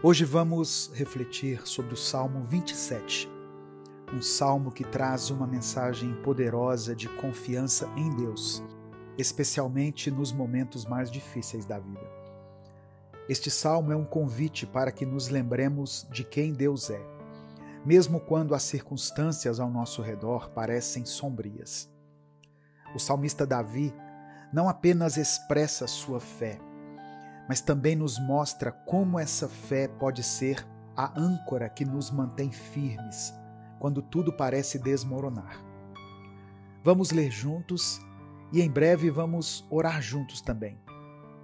Hoje vamos refletir sobre o Salmo 27, um salmo que traz uma mensagem poderosa de confiança em Deus, especialmente nos momentos mais difíceis da vida. Este salmo é um convite para que nos lembremos de quem Deus é, mesmo quando as circunstâncias ao nosso redor parecem sombrias. O salmista Davi não apenas expressa sua fé, mas também nos mostra como essa fé pode ser a âncora que nos mantém firmes quando tudo parece desmoronar. Vamos ler juntos e em breve vamos orar juntos também,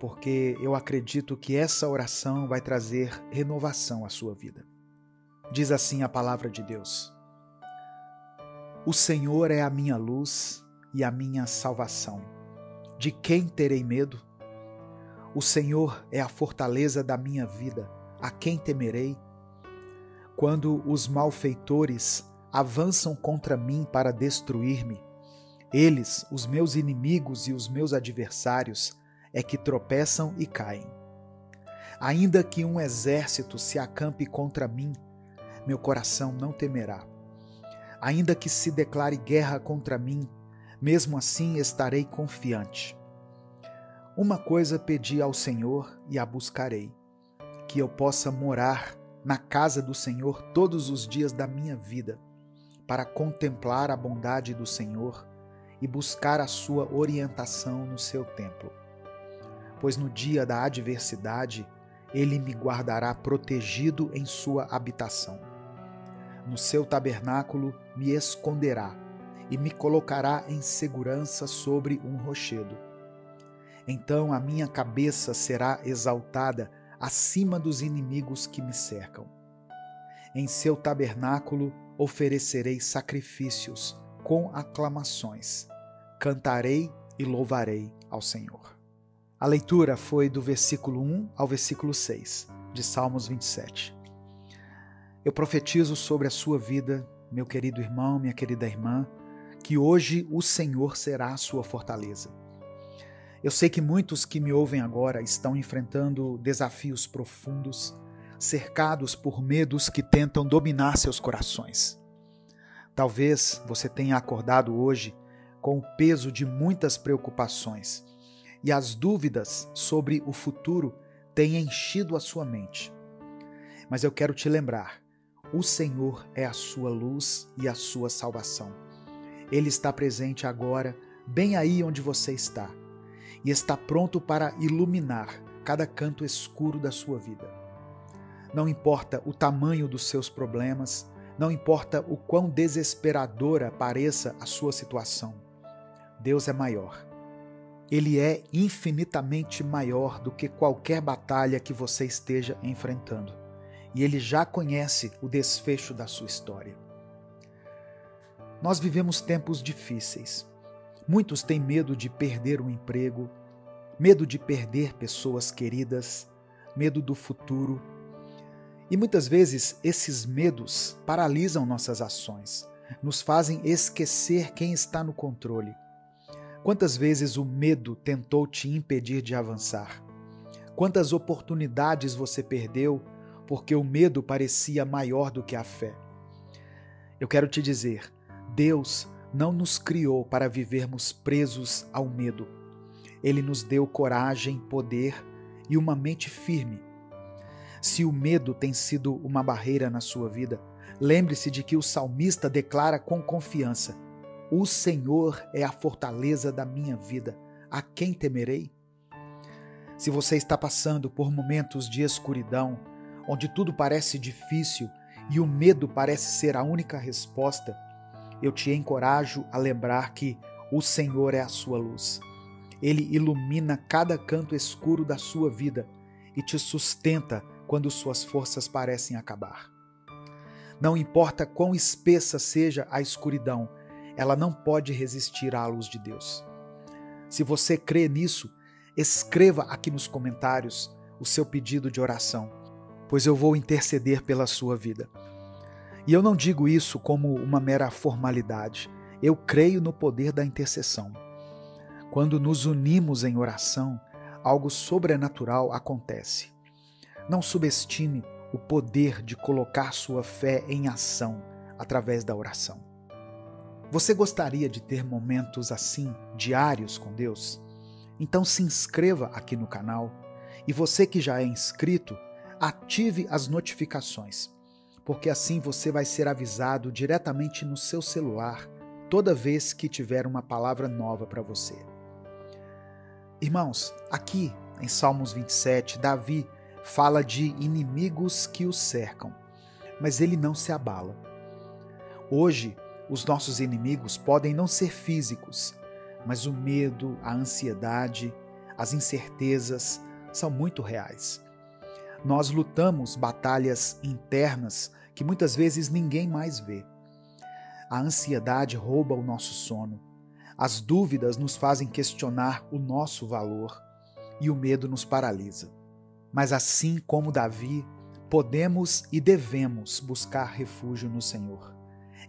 porque eu acredito que essa oração vai trazer renovação à sua vida. Diz assim a palavra de Deus: O Senhor é a minha luz e a minha salvação. De quem terei medo? O Senhor é a fortaleza da minha vida, a quem temerei? Quando os malfeitores avançam contra mim para destruir-me, eles, os meus inimigos e os meus adversários, é que tropeçam e caem. Ainda que um exército se acampe contra mim, meu coração não temerá. Ainda que se declare guerra contra mim, mesmo assim estarei confiante. Uma coisa pedi ao Senhor e a buscarei, que eu possa morar na casa do Senhor todos os dias da minha vida, para contemplar a bondade do Senhor e buscar a sua orientação no seu templo. Pois no dia da adversidade, ele me guardará protegido em sua habitação. No seu tabernáculo me esconderá e me colocará em segurança sobre um rochedo. Então a minha cabeça será exaltada acima dos inimigos que me cercam. Em seu tabernáculo oferecerei sacrifícios com aclamações. Cantarei e louvarei ao Senhor. A leitura foi do versículo 1 ao versículo 6 de Salmos 27. Eu profetizo sobre a sua vida, meu querido irmão, minha querida irmã, que hoje o Senhor será a sua fortaleza. Eu sei que muitos que me ouvem agora estão enfrentando desafios profundos, cercados por medos que tentam dominar seus corações. Talvez você tenha acordado hoje com o peso de muitas preocupações e as dúvidas sobre o futuro têm enchido a sua mente. Mas eu quero te lembrar, o Senhor é a sua luz e a sua salvação. Ele está presente agora, bem aí onde você está, e está pronto para iluminar cada canto escuro da sua vida. Não importa o tamanho dos seus problemas, não importa o quão desesperadora pareça a sua situação, Deus é maior. Ele é infinitamente maior do que qualquer batalha que você esteja enfrentando, e Ele já conhece o desfecho da sua história. Nós vivemos tempos difíceis. Muitos têm medo de perder um emprego, medo de perder pessoas queridas, medo do futuro. E muitas vezes esses medos paralisam nossas ações, nos fazem esquecer quem está no controle. Quantas vezes o medo tentou te impedir de avançar? Quantas oportunidades você perdeu porque o medo parecia maior do que a fé? Eu quero te dizer, Deus não nos criou para vivermos presos ao medo. Ele nos deu coragem, poder e uma mente firme. Se o medo tem sido uma barreira na sua vida, lembre-se de que o salmista declara com confiança: O Senhor é a fortaleza da minha vida, a quem temerei? Se você está passando por momentos de escuridão, onde tudo parece difícil e o medo parece ser a única resposta, eu te encorajo a lembrar que o Senhor é a sua luz. Ele ilumina cada canto escuro da sua vida e te sustenta quando suas forças parecem acabar. Não importa quão espessa seja a escuridão, ela não pode resistir à luz de Deus. Se você crê nisso, escreva aqui nos comentários o seu pedido de oração, pois eu vou interceder pela sua vida. E eu não digo isso como uma mera formalidade. Eu creio no poder da intercessão. Quando nos unimos em oração, algo sobrenatural acontece. Não subestime o poder de colocar sua fé em ação através da oração. Você gostaria de ter momentos assim, diários com Deus? Então se inscreva aqui no canal e você que já é inscrito, ative as notificações, porque assim você vai ser avisado diretamente no seu celular toda vez que tiver uma palavra nova para você. Irmãos, aqui em Salmos 27, Davi fala de inimigos que o cercam, mas ele não se abala. Hoje, os nossos inimigos podem não ser físicos, mas o medo, a ansiedade, as incertezas são muito reais. Nós lutamos batalhas internas que muitas vezes ninguém mais vê. A ansiedade rouba o nosso sono, as dúvidas nos fazem questionar o nosso valor e o medo nos paralisa. Mas assim como Davi, podemos e devemos buscar refúgio no Senhor.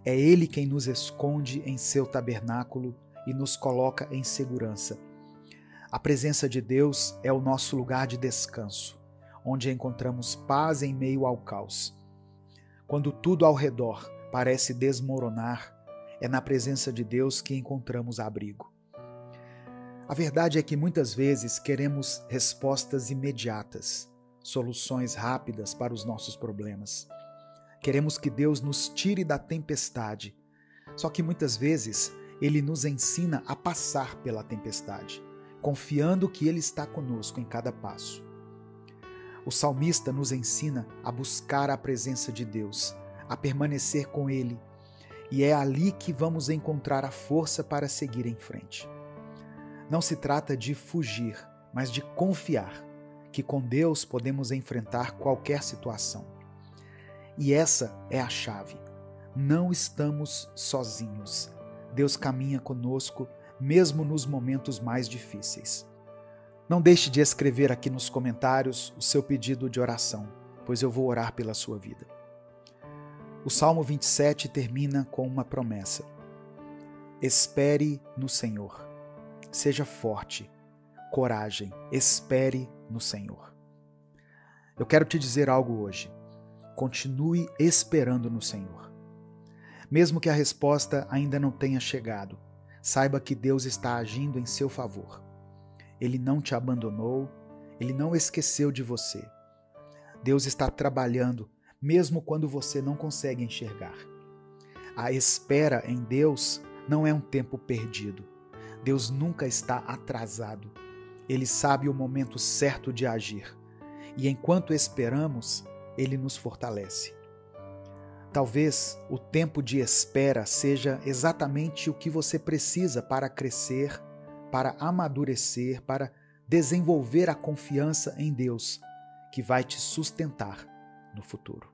É Ele quem nos esconde em seu tabernáculo e nos coloca em segurança. A presença de Deus é o nosso lugar de descanso, onde encontramos paz em meio ao caos. Quando tudo ao redor parece desmoronar, é na presença de Deus que encontramos abrigo. A verdade é que muitas vezes queremos respostas imediatas, soluções rápidas para os nossos problemas. Queremos que Deus nos tire da tempestade, só que muitas vezes Ele nos ensina a passar pela tempestade, confiando que Ele está conosco em cada passo. O salmista nos ensina a buscar a presença de Deus, a permanecer com Ele, e é ali que vamos encontrar a força para seguir em frente. Não se trata de fugir, mas de confiar, que com Deus podemos enfrentar qualquer situação. E essa é a chave. Não estamos sozinhos. Deus caminha conosco, mesmo nos momentos mais difíceis. Não deixe de escrever aqui nos comentários o seu pedido de oração, pois eu vou orar pela sua vida. O Salmo 27 termina com uma promessa. Espere no Senhor. Seja forte. Coragem. Espere no Senhor. Eu quero te dizer algo hoje. Continue esperando no Senhor. Mesmo que a resposta ainda não tenha chegado, saiba que Deus está agindo em seu favor. Ele não te abandonou, Ele não esqueceu de você. Deus está trabalhando, mesmo quando você não consegue enxergar. A espera em Deus não é um tempo perdido. Deus nunca está atrasado. Ele sabe o momento certo de agir. E enquanto esperamos, Ele nos fortalece. Talvez o tempo de espera seja exatamente o que você precisa para crescer, para amadurecer, para desenvolver a confiança em Deus, que vai te sustentar no futuro.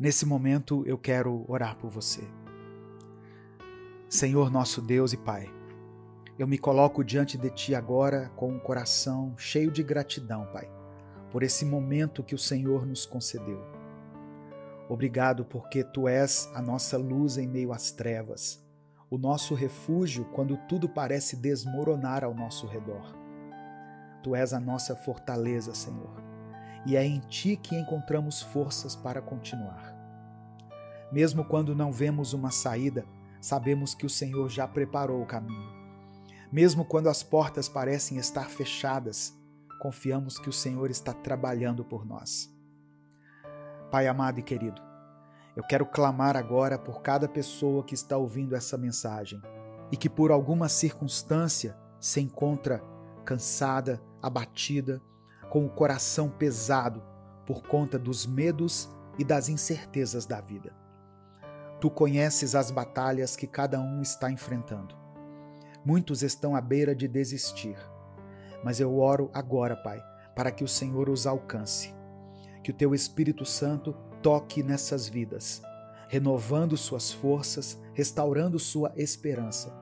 Nesse momento eu quero orar por você. Senhor nosso Deus e Pai, eu me coloco diante de Ti agora com um coração cheio de gratidão, Pai, por esse momento que o Senhor nos concedeu. Obrigado porque Tu és a nossa luz em meio às trevas, o nosso refúgio quando tudo parece desmoronar ao nosso redor. Tu és a nossa fortaleza, Senhor, e é em Ti que encontramos forças para continuar. Mesmo quando não vemos uma saída, sabemos que o Senhor já preparou o caminho. Mesmo quando as portas parecem estar fechadas, confiamos que o Senhor está trabalhando por nós. Pai amado e querido, eu quero clamar agora por cada pessoa que está ouvindo essa mensagem e que por alguma circunstância se encontra cansada, abatida, com o coração pesado por conta dos medos e das incertezas da vida. Tu conheces as batalhas que cada um está enfrentando. Muitos estão à beira de desistir, mas eu oro agora, Pai, para que o Senhor os alcance, que o Teu Espírito Santo toque nessas vidas, renovando suas forças, restaurando sua esperança,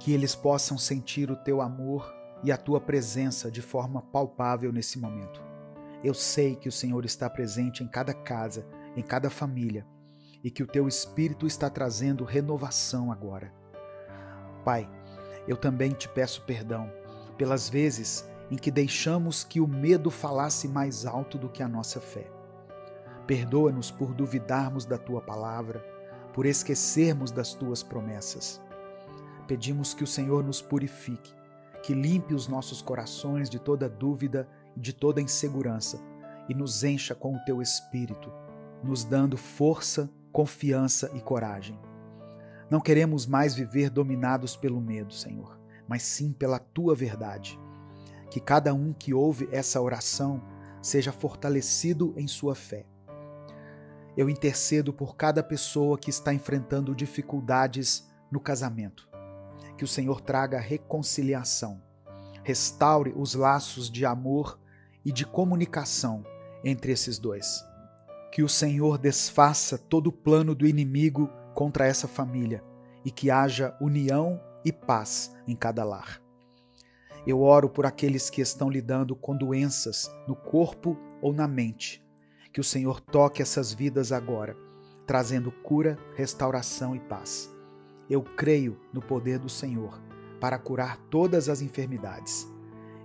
que eles possam sentir o Teu amor e a Tua presença de forma palpável nesse momento. Eu sei que o Senhor está presente em cada casa, em cada família, e que o Teu Espírito está trazendo renovação agora. Pai, eu também Te peço perdão pelas vezes em que deixamos que o medo falasse mais alto do que a nossa fé. Perdoa-nos por duvidarmos da Tua palavra, por esquecermos das Tuas promessas. Pedimos que o Senhor nos purifique, que limpe os nossos corações de toda dúvida e de toda insegurança e nos encha com o Teu Espírito, nos dando força, confiança e coragem. Não queremos mais viver dominados pelo medo, Senhor, mas sim pela Tua verdade. Que cada um que ouve essa oração seja fortalecido em sua fé. Eu intercedo por cada pessoa que está enfrentando dificuldades no casamento. Que o Senhor traga reconciliação, restaure os laços de amor e de comunicação entre esses dois. Que o Senhor desfaça todo o plano do inimigo contra essa família e que haja união e paz em cada lar. Eu oro por aqueles que estão lidando com doenças no corpo ou na mente. Que o Senhor toque essas vidas agora, trazendo cura, restauração e paz. Eu creio no poder do Senhor para curar todas as enfermidades.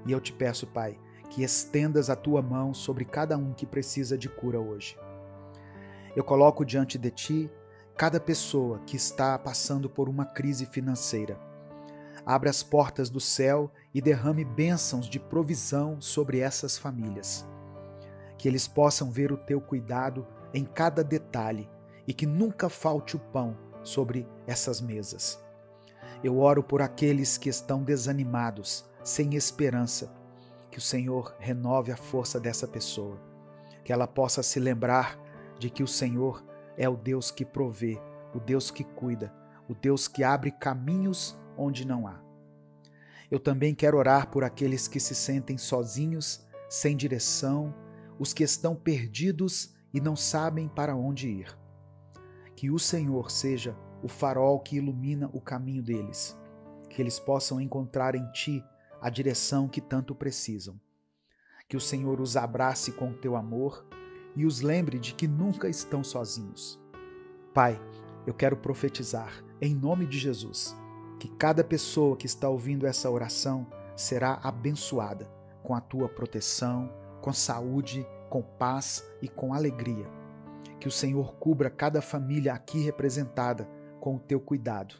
E eu te peço, Pai, que estendas a Tua mão sobre cada um que precisa de cura hoje. Eu coloco diante de Ti cada pessoa que está passando por uma crise financeira. Abra as portas do céu e derrame bênçãos de provisão sobre essas famílias. Que eles possam ver o Teu cuidado em cada detalhe e que nunca falte o pão sobre essas mesas. Eu oro por aqueles que estão desanimados, sem esperança. Que o Senhor renove a força dessa pessoa. Que ela possa se lembrar de que o Senhor é o Deus que provê, o Deus que cuida, o Deus que abre caminhos onde não há. Eu também quero orar por aqueles que se sentem sozinhos, sem direção, os que estão perdidos e não sabem para onde ir. Que o Senhor seja o farol que ilumina o caminho deles, que eles possam encontrar em Ti a direção que tanto precisam. Que o Senhor os abrace com o Teu amor e os lembre de que nunca estão sozinhos. Pai, eu quero profetizar, em nome de Jesus, que cada pessoa que está ouvindo essa oração será abençoada com a Tua proteção, com saúde, com paz e com alegria. Que o Senhor cubra cada família aqui representada com o Teu cuidado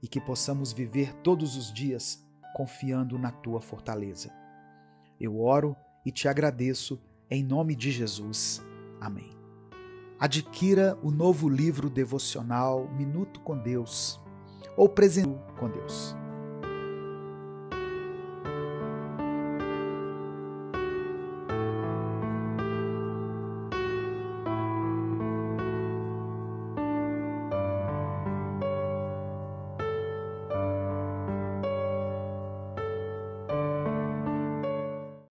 e que possamos viver todos os dias confiando na Tua fortaleza. Eu oro e Te agradeço em nome de Jesus. Amém. Adquira o novo livro devocional Minuto com Deus ou Presente com Deus.